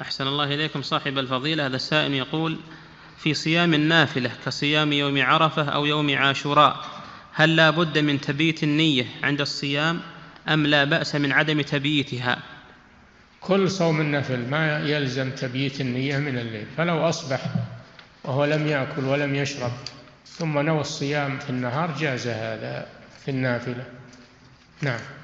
أحسن الله إليكم صاحب الفضيلة. هذا السائل يقول: في صيام النافلة كصيام يوم عرفة أو يوم عاشوراء، هل لا بد من تبييت النية عند الصيام أم لا بأس من عدم تبييتها؟ كل صوم النفل ما يلزم تبييت النية من الليل، فلو أصبح وهو لم يأكل ولم يشرب ثم نوى الصيام في النهار جاز هذا في النافلة. نعم.